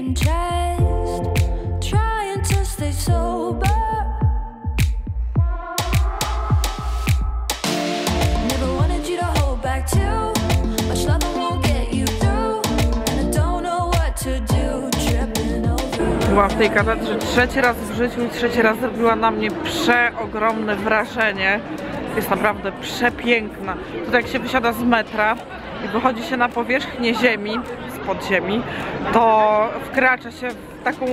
and chest, trying to stay sober. Never wanted you to hold back too much. Love won't get you through, and I don't know what to do. Tripping over. Była w tej katedrze trzeci raz w życiu i trzeci raz zrobiła na mnie przeogromne wrażenie. Jest naprawdę przepiękna. Tutaj jak się wysiada z metra i wychodzi się na powierzchnię ziemi, spod ziemi, to wkracza się w taką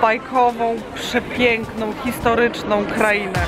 bajkową, przepiękną, historyczną krainę.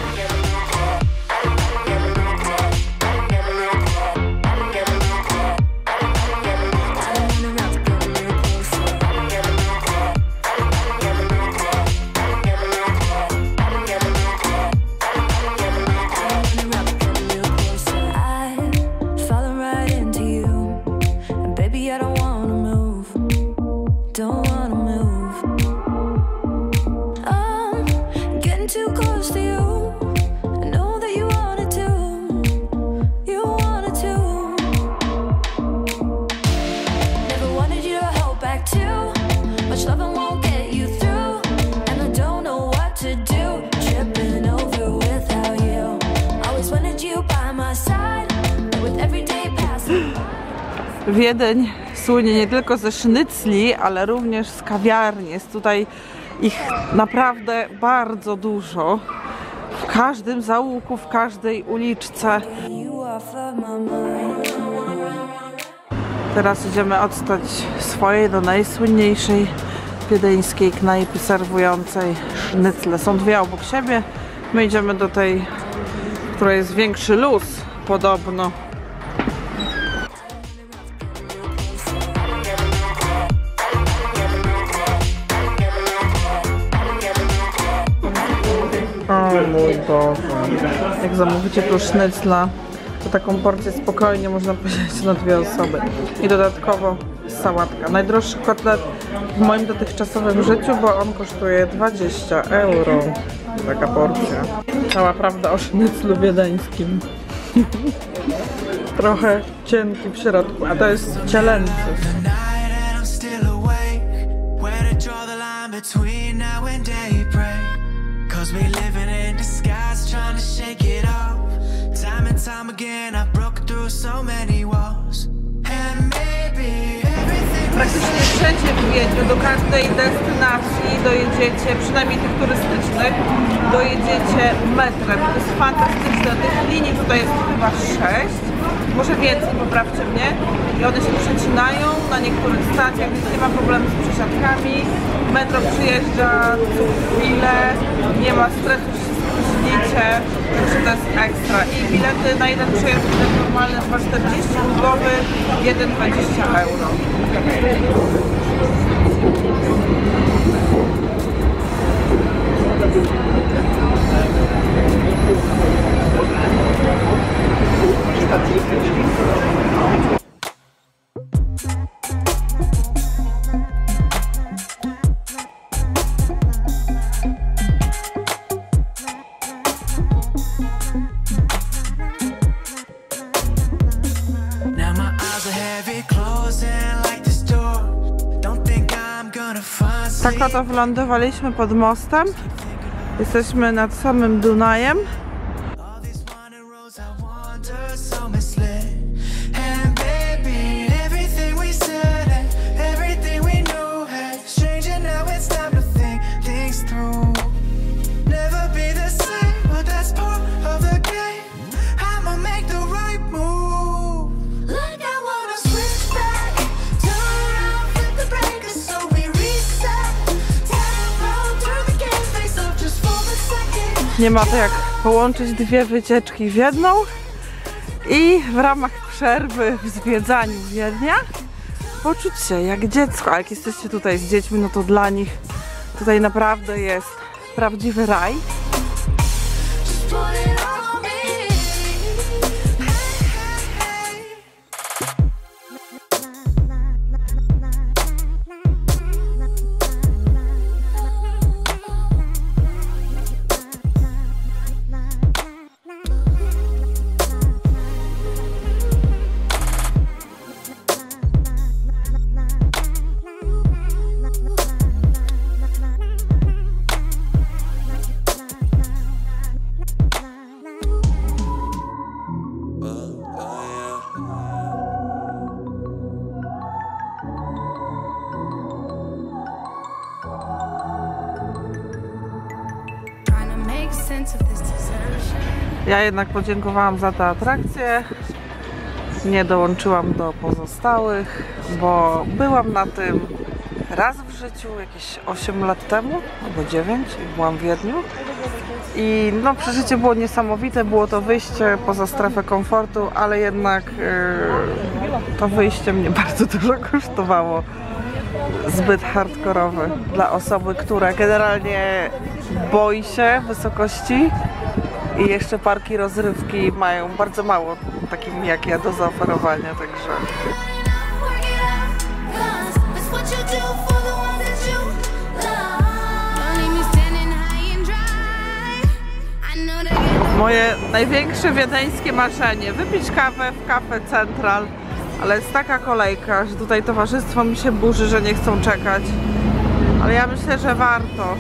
Wiedeń słynie nie tylko ze sznycli, ale również z kawiarni. Jest tutaj ich naprawdę bardzo dużo. W każdym zaułku, w każdej uliczce. Teraz idziemy odstać swojej do najsłynniejszej wiedeńskiej knajpy serwującej sznycle. Są dwie obok siebie. My idziemy do tej, która jest większy luz podobno. O mój Boże. Jak zamówicie tu sznycla, to taką porcję spokojnie można podzielić na dwie osoby. I dodatkowo sałatka. Najdroższy kotlet w moim dotychczasowym życiu, bo on kosztuje 20 €. Taka porcja. Cała prawda o sznyclu wiedeńskim. Trochę cienki w środku, a to jest cielęcy. We living in disguise, trying to shake it off. Time and time again, I broke through so many walls. And maybe everything. Praktycznie wszędzie w Wiedniu, do każdej destynacji dojedziecie, przynajmniej tych turystycznych, dojedziecie metrem. To jest fantastyczne. Tych linii tutaj jest chyba 6, może więcej, poprawcie mnie. I one się przecinają na niektórych stacjach, więc nie ma problemu z przesiadkami. Metro przyjeżdża co chwilę, nie ma stresu, że się spóźnicie, także to jest ekstra. I bilety na jeden przejazd normalny 2,40 głowy, 1,20 €. Tak oto wylądowaliśmy pod mostem. Jesteśmy nad samym Dunajem. Nie ma to jak połączyć dwie wycieczki w jedną i w ramach przerwy w zwiedzaniu Wiednia poczuć się jak dziecko. A jak jesteście tutaj z dziećmi, no to dla nich tutaj naprawdę jest prawdziwy raj. Ja jednak podziękowałam za tę atrakcję. Nie dołączyłam do pozostałych, bo byłam na tym raz w życiu, jakieś 8 lat temu, albo 9, i byłam w Wiedniu. I no, przeżycie było niesamowite, było to wyjście poza strefę komfortu, ale jednak to wyjście mnie bardzo dużo kosztowało. Zbyt hardkorowy dla osoby, która generalnie boi się wysokości i jeszcze parki rozrywki mają bardzo mało takim jak ja do zaoferowania, także... Moje największe wiedeńskie marzenie, wypić kawę w Cafe Central, ale jest taka kolejka, że tutaj towarzystwo mi się burzy, że nie chcą czekać, ale ja myślę, że warto.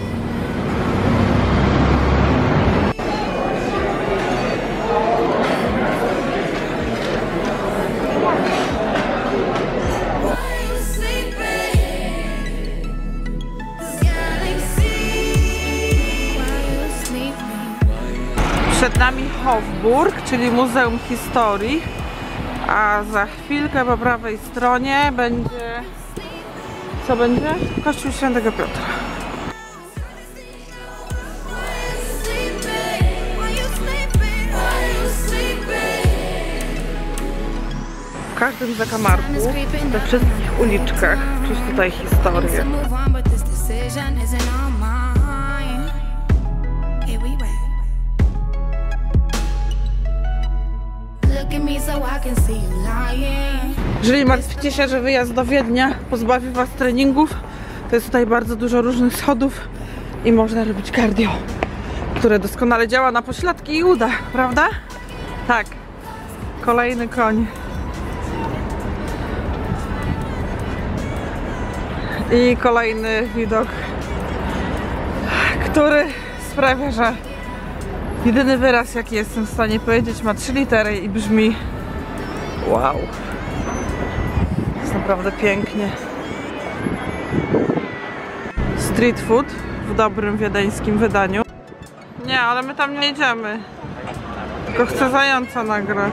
Przed nami Hofburg, czyli Muzeum Historii, a za chwilkę po prawej stronie będzie... Co będzie? Kościół Świętego Piotra. W każdym zakamarku, we wszystkich uliczkach, czuć tutaj historię. Jeżeli martwicie się, że wyjazd do Wiednia pozbawi was treningów, to jest tutaj bardzo dużo różnych schodów i można robić cardio, które doskonale działa na pośladki i uda, prawda? Tak, kolejny koń. I kolejny widok, który sprawia, że jedyny wyraz, jaki jestem w stanie powiedzieć, ma 3 litery i brzmi wow. Jest naprawdę pięknie. Street food w dobrym wiedeńskim wydaniu. Nie, ale my tam nie idziemy. Tylko chcę zająca nagrać.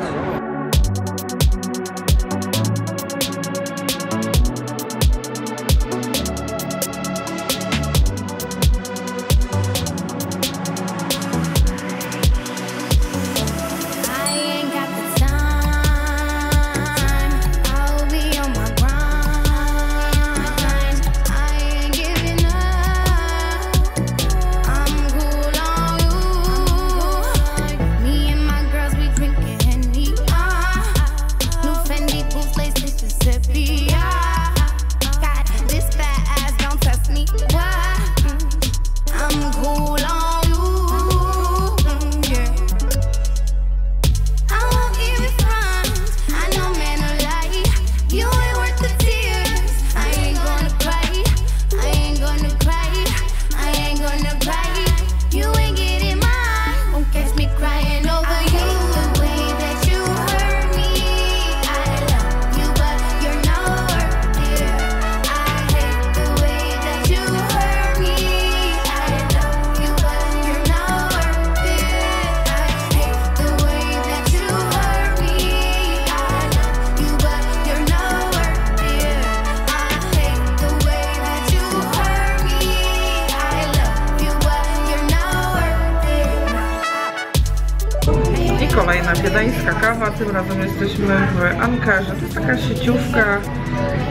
Kolejna wiedeńska kawa, tym razem jesteśmy w Ankarze. To jest taka sieciówka,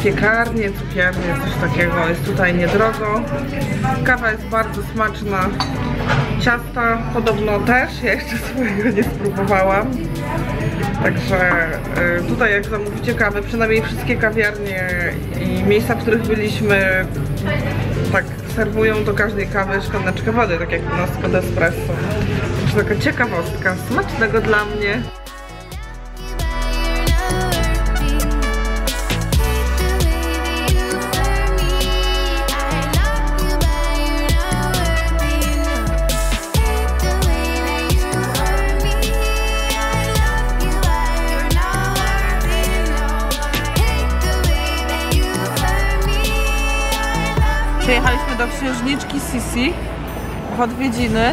piekarnie, cukiernie, coś takiego. Jest tutaj niedrogo. Kawa jest bardzo smaczna. Ciasta podobno też, ja jeszcze swojego nie spróbowałam. Także tutaj jak zamówicie kawę, przynajmniej wszystkie kawiarnie i miejsca, w których byliśmy, tak serwują do każdej kawy szklaneczkę wody, tak jak u nas pod espresso. Taka ciekawostka, smacznego dla mnie. Przyjechaliśmy do księżniczki Sisi w odwiedziny.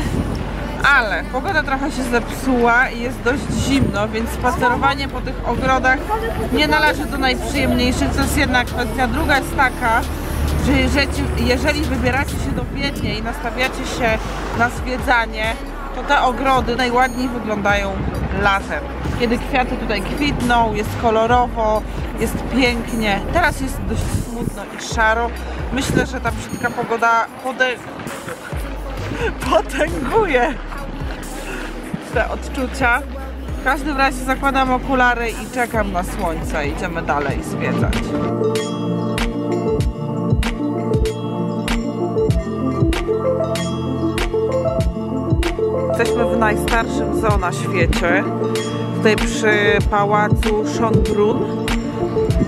ale pogoda trochę się zepsuła i jest dość zimno, więc spacerowanie po tych ogrodach nie należy do najprzyjemniejszych. To jest jedna kwestia. Druga jest taka, że jeżeli wybieracie się do Wiednia i nastawiacie się na zwiedzanie, to te ogrody najładniej wyglądają latem. Kiedy kwiaty tutaj kwitną, jest kolorowo, jest pięknie. Teraz jest dość smutno i szaro. Myślę, że ta brzydka pogoda potęguje te odczucia. W każdym razie zakładam okulary i czekam na słońce. Idziemy dalej zwiedzać. Jesteśmy w najstarszym zoo na świecie, tutaj przy pałacu Schönbrunn,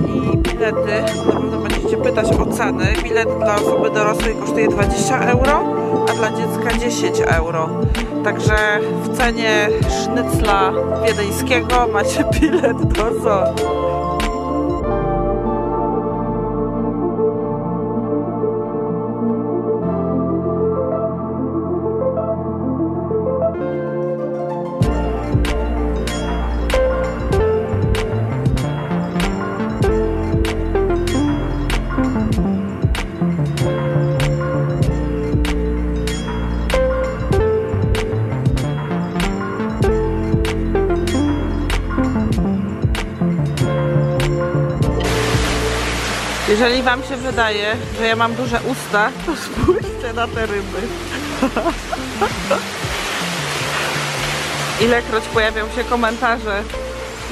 i bilety, na pewno będziecie pytać o ceny. Bilet dla osoby dorosłej kosztuje 20 euro, a dla dziecka 10 euro, także w cenie sznycla wiedeńskiego macie bilet do zoo. Jeżeli wam się wydaje, że ja mam duże usta, to spójrzcie na te ryby. Ilekroć pojawią się komentarze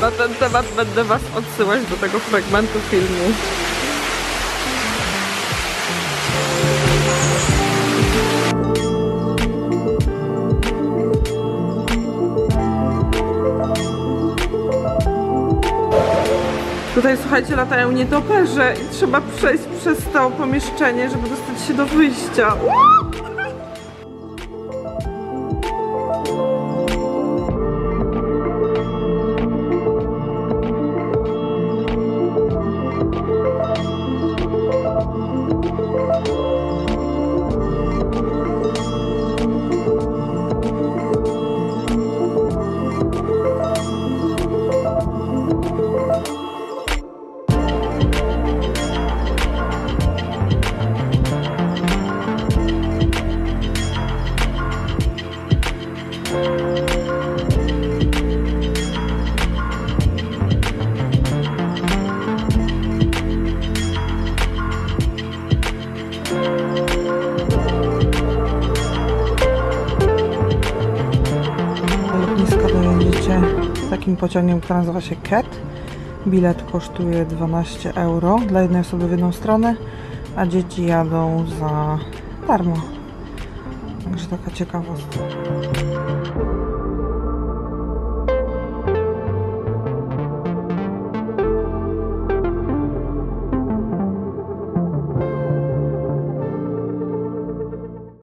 na ten temat, będę was odsyłać do tego fragmentu filmu. Tutaj, słuchajcie, latają nietoperze i trzeba przejść przez to pomieszczenie, żeby dostać się do wyjścia. Takim pociągiem, który nazywa się CAT. Bilet kosztuje 12 euro dla jednej osoby w jedną stronę, a dzieci jadą za darmo. Także taka ciekawostka.